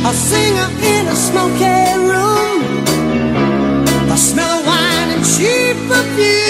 A singer in a smoky room, I smell wine and cheap perfume.